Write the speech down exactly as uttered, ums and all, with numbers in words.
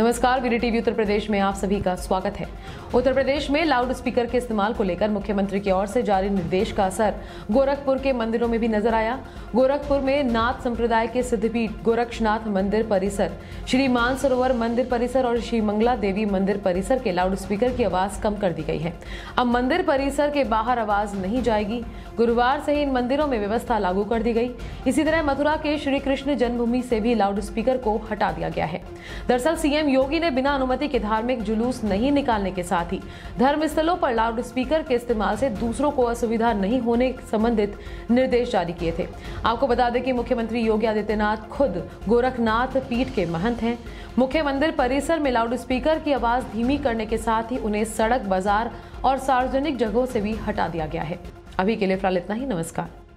नमस्कार, वीडीटीवी उत्तर प्रदेश में आप सभी का स्वागत है। उत्तर प्रदेश में लाउड स्पीकर के इस्तेमाल को लेकर मुख्यमंत्री की ओर से जारी निर्देश का असर गोरखपुर के मंदिरों में भी नजर आया। गोरखपुर में नाथ संप्रदाय के सिद्धपीठ गोरक्षनाथ मंदिर परिसर, श्री मानसरोवर मंदिर परिसर और श्री मंगला देवी मंदिर परिसर के लाउड स्पीकर की आवाज कम कर दी गई है। अब मंदिर परिसर के बाहर आवाज नहीं जाएगी। गुरुवार से ही इन मंदिरों में व्यवस्था लागू कर दी गई। इसी तरह मथुरा के श्री कृष्ण जन्मभूमि से भी लाउड स्पीकर को हटा दिया गया है। दरअसल सीएम योगी ने बिना अनुमति के धार्मिक जुलूस नहीं निकालने के साथ ही धर्म स्थलों पर लाउड स्पीकर के इस्तेमाल से दूसरों को असुविधा नहीं होने संबंधित निर्देश जारी किए थे। आपको बता दें कि मुख्यमंत्री योगी आदित्यनाथ खुद गोरखनाथ पीठ के महंत हैं। मुख्य मंदिर परिसर में लाउड स्पीकर की आवाज धीमी करने के साथ ही उन्हें सड़क, बाजार और सार्वजनिक जगहों से भी हटा दिया गया है। अभी के लिए फिलहाल इतना ही। नमस्कार।